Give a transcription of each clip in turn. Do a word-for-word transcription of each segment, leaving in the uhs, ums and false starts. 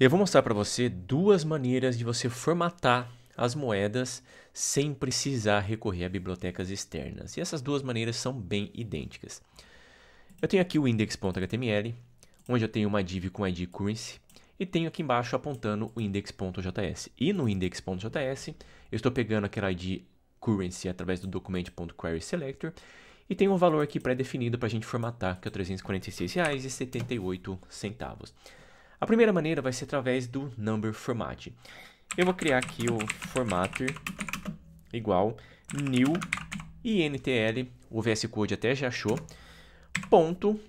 Eu vou mostrar para você duas maneiras de você formatar as moedas sem precisar recorrer a bibliotecas externas. E essas duas maneiras são bem idênticas. Eu tenho aqui o index ponto H T M L, onde eu tenho uma div com I D currency, e tenho aqui embaixo apontando o index ponto J S. E no index ponto J S, eu estou pegando aquela I D currency através do document ponto query selector, e tem um valor aqui pré-definido para a gente formatar, que é trezentos e quarenta e seis reais e setenta e oito centavos. A primeira maneira vai ser através do number format. Eu vou criar aqui o formatter igual new intl, o V S Code até já achou, ponto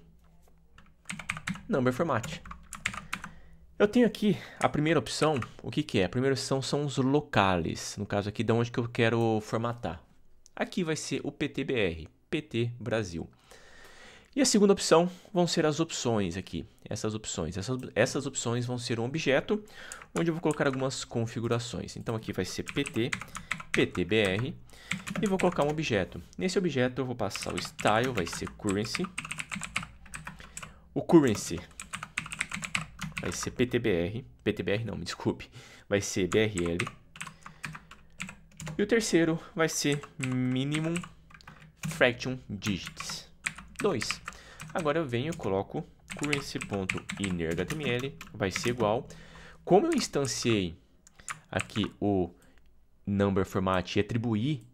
number format. Eu tenho aqui a primeira opção, o que que é? A primeira opção são os locales, no caso aqui de onde que eu quero formatar. Aqui vai ser o P T B R, P T Brasil. E a segunda opção vão ser as opções aqui, essas opções. Essas, essas opções vão ser um objeto, onde eu vou colocar algumas configurações. Então aqui vai ser P T, P T B R, e vou colocar um objeto. Nesse objeto eu vou passar o style, vai ser currency. O currency vai ser P T B R, P T B R não, me desculpe, vai ser B R L. E o terceiro vai ser minimum fraction digits. dois. Agora eu venho e coloco currency ponto inner H T M L, vai ser igual. Como eu instanciei aqui o number format e atribuí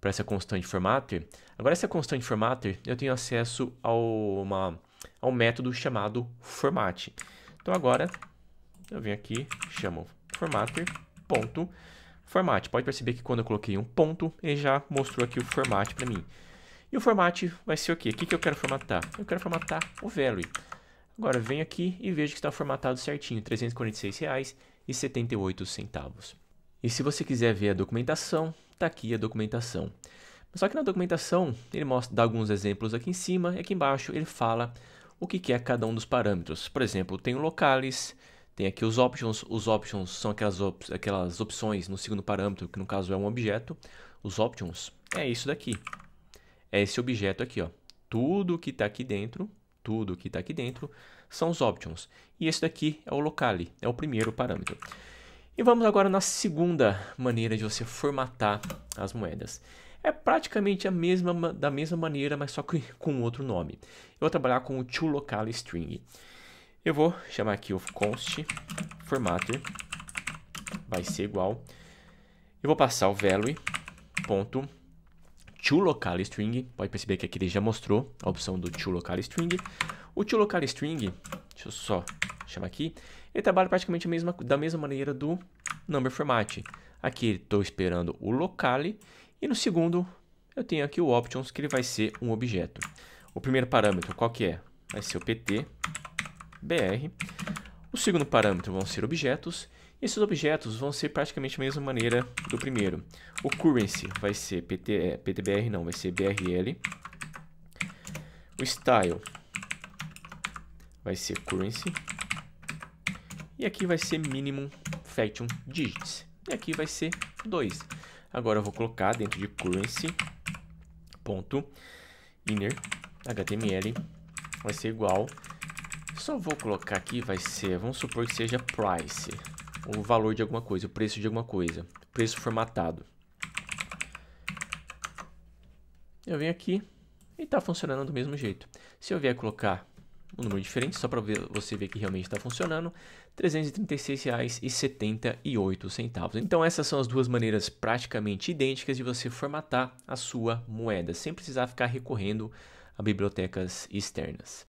para essa constante formatter, agora essa constante formatter eu tenho acesso ao, uma, ao método chamado format. Então agora eu venho aqui, chamo formatter ponto format. Pode perceber que quando eu coloquei um ponto, ele já mostrou aqui o format para mim. E o format vai ser o quê? O que eu quero formatar? Eu quero formatar o value. Agora eu venho aqui e vejo que está formatado certinho, trezentos e quarenta e seis reais e setenta e oito centavos. E se você quiser ver a documentação, está aqui a documentação. Só que na documentação ele mostra, dá alguns exemplos aqui em cima e aqui embaixo ele fala o que é cada um dos parâmetros. Por exemplo, tem o locales, tem aqui os options. Os options são aquelas, op aquelas opções no segundo parâmetro, que no caso é um objeto. Os options é isso daqui. É esse objeto aqui, ó. Tudo que está aqui dentro, tudo que está aqui dentro são os options. E esse daqui é o locale, é o primeiro parâmetro. E vamos agora na segunda maneira de você formatar as moedas. É praticamente a mesma, da mesma maneira, mas só que com outro nome. Eu vou trabalhar com o toLocaleString. Eu vou chamar aqui o const formatter, vai ser igual. Eu vou passar o value ponto toLocaleString, pode perceber que aqui ele já mostrou a opção do toLocaleString. O toLocaleString, deixa eu só chamar aqui, ele trabalha praticamente a mesma, da mesma maneira do number format. Aqui estou esperando o locale e no segundo eu tenho aqui o options, que ele vai ser um objeto. O primeiro parâmetro qual que é? Vai ser o P T B R. O segundo parâmetro vão ser objetos. Esses objetos vão ser praticamente a mesma maneira do primeiro. O currency vai ser P T, P T B R, não, vai ser B R L. O style vai ser currency. E aqui vai ser minimum fraction digits. E aqui vai ser dois. Agora eu vou colocar dentro de currency ponto inner H T M L, vai ser igual. Só vou colocar aqui, vai ser, vamos supor que seja price. O valor de alguma coisa, o preço de alguma coisa, preço formatado. Eu venho aqui e está funcionando do mesmo jeito. Se eu vier colocar um número diferente, só para você ver que realmente está funcionando, trezentos e trinta e seis reais e setenta e oito centavos. Então essas são as duas maneiras praticamente idênticas de você formatar a sua moeda, sem precisar ficar recorrendo a bibliotecas externas.